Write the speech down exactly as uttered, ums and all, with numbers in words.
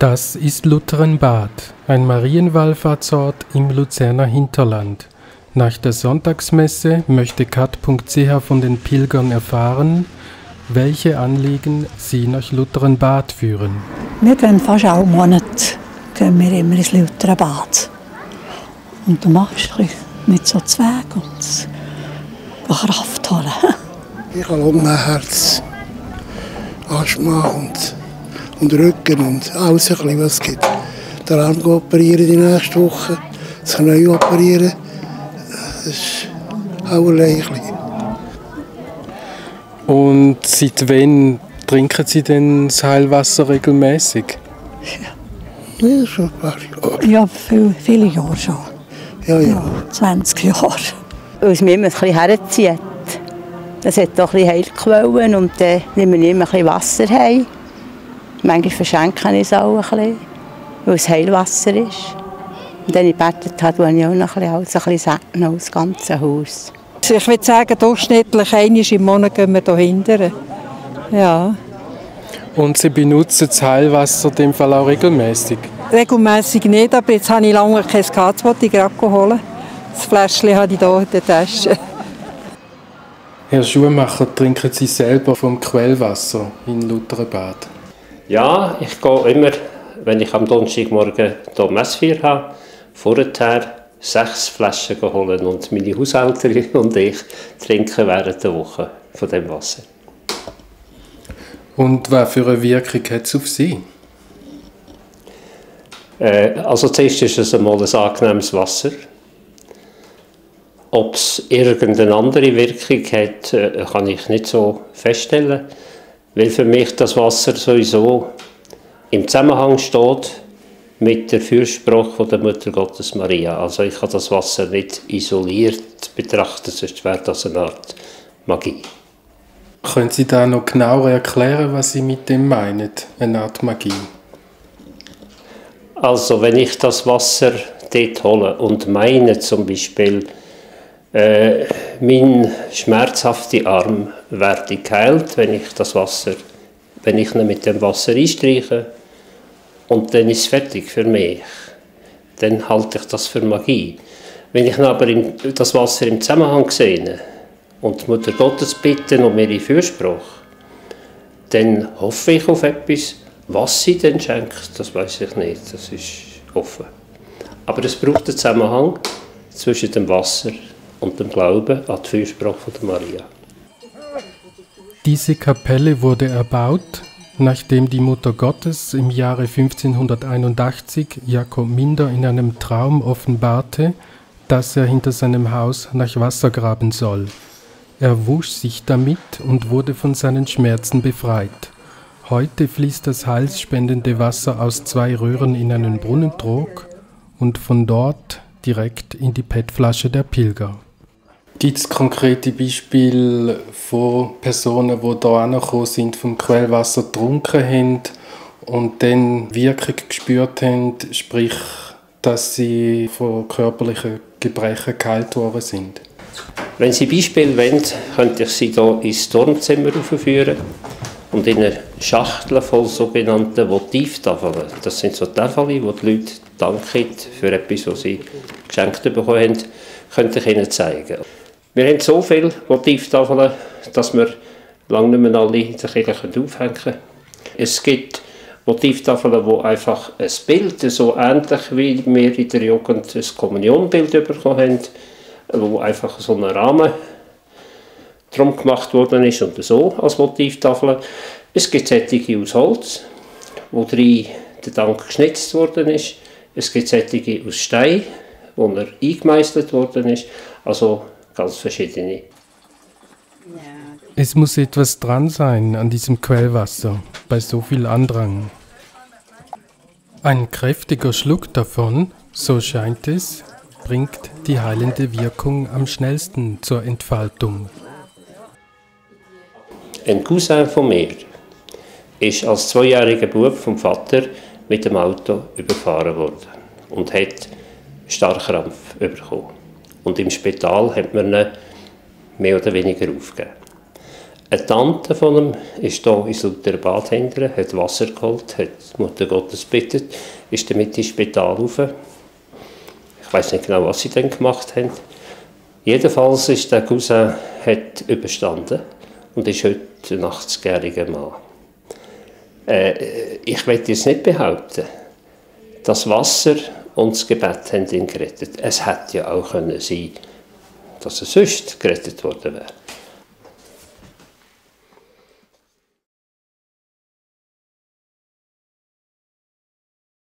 Das ist Luthern Bad, ein Marienwallfahrtsort im Luzerner Hinterland. Nach der Sonntagsmesse möchte kath punkt c h von den Pilgern erfahren, welche Anliegen sie nach Luthern Bad führen. Wir gehen fast alle Monate gehen wir immer ins Luthern Bad. Und du machst nicht so Zweig und Kraft holen. Ich habe Lungenherz, Asthma und, und Rücken und alles, was es gibt. Den Arm operieren die nächste Woche, das Knie operieren. Das ist auch ein. Und seit wann trinken Sie denn das Heilwasser regelmäßig? Ja, ja schon ein paar Jahre. Ja, viel, viele Jahre schon. Ja, ja. Ja, zwanzig Jahre. Weil es mich immer ein bisschen herzieht. Es hat auch ein bisschen Heilquellen und dann nehmen wir immer ein bisschen Wasser heim. Manchmal verschenke ich es auch ein bisschen, weil es Heilwasser ist. Und dann ich gebetet habe, habe ich auch noch ein bisschen segnen aus dem ganzen Haus. Ich würde sagen, durchschnittlich einmal im Monat gehen wir hier hinten. Ja. Und Sie benutzen das Heilwasser in dem Fall auch regelmäßig? Regelmäßig nicht, aber jetzt habe ich lange kein gehabt, das wollte ich gerade holen. Das Fläschchen habe ich hier in der Tasche. Herr Schumacher, trinken Sie selber vom Quellwasser in Luthern Bad? Ja, ich gehe immer, wenn ich am Donnerstagmorgen hier Messfeier habe, vorher sechs Flaschen geholt und meine Haushälterin und ich trinken während der Woche von dem Wasser. Und was für eine Wirkung hat es auf Sie? Äh, also zuerst ist es einmal ein angenehmes Wasser. Ob es irgendeine andere Wirkung hat, äh, kann ich nicht so feststellen, weil für mich das Wasser sowieso im Zusammenhang steht mit der Fürsprache der Mutter Gottes Maria. Also ich kann das Wasser nicht isoliert betrachten, sonst wäre das eine Art Magie. Können Sie da noch genauer erklären, was Sie mit dem meinen, eine Art Magie? Also wenn ich das Wasser dort hole und meine zum Beispiel, äh, mein schmerzhafter Arm werde geheilt, wenn ich das Wasser, wenn ich ihn mit dem Wasser einstreiche, und dann ist es fertig für mich. Dann halte ich das für Magie. Wenn ich aber im, das Wasser im Zusammenhang sehe und die Mutter Gottes bitten um ihre Fürsprache, dann hoffe ich auf etwas. Was sie dann schenkt, das weiß ich nicht. Das ist offen. Aber es braucht einen Zusammenhang zwischen dem Wasser und dem Glauben an die Fürsprache von der Maria. Diese Kapelle wurde erbaut, nachdem die Mutter Gottes im Jahre fünfzehnhunderteinundachtzig Jakob Minder in einem Traum offenbarte, dass er hinter seinem Haus nach Wasser graben soll. Er wusch sich damit und wurde von seinen Schmerzen befreit. Heute fließt das heilspendende Wasser aus zwei Röhren in einen Brunnentrog und von dort direkt in die P E T-Flasche der Pilger. Gibt es konkrete Beispiele von Personen, die hier angekommen sind, vom Quellwasser getrunken haben und dann Wirkung gespürt haben, sprich, dass sie von körperlichen Gebrechen geheilt worden sind? Wenn Sie Beispiele wollen, könnte ich Sie hier ins Turmzimmer aufführen und in eine Schachtel voll sogenannten Votivtafeln. Das sind so Tafeln, wo die Leute danken für etwas, was sie geschenkt bekommen haben, könnte ich Ihnen zeigen. Wir haben so viele Votivtafeln, dass wir lange nicht mehr alle in der Kirche aufhängen können. Es gibt Votivtafeln, wo einfach ein Bild, so ähnlich wie wir in der Jugend ein Kommunionbild bekommen haben, wo einfach so ein Rahmen drum gemacht worden ist und so als Votivtafeln. Es gibt solche aus Holz, wo drin der Dank geschnitzt worden ist. Es gibt solche aus Stein, wo er eingemeißelt worden ist. Also ganz verschiedene. Es muss etwas dran sein an diesem Quellwasser, bei so viel Andrang. Ein kräftiger Schluck davon, so scheint es, bringt die heilende Wirkung am schnellsten zur Entfaltung. Ein Cousin von mir ist als zweijähriger Bub vom Vater mit dem Auto überfahren worden und hat Starrkrampf bekommen. Und im Spital hat man ihn mehr oder weniger aufgegeben. Eine Tante von ihm ist hier ins Luthern Bad hinten, hat Wasser geholt, hat Mutter Gottes gebeten, ist damit ins Spital rauf. Ich weiß nicht genau, was sie dann gemacht haben. Jedenfalls ist der Cousin hat überstanden und ist heute ein achtzigjähriger Mann. Äh, ich will jetzt nicht behaupten, das Wasser und das Gebet haben ihn gerettet. Es hätte ja auch können sein, dass er sonst gerettet worden wäre.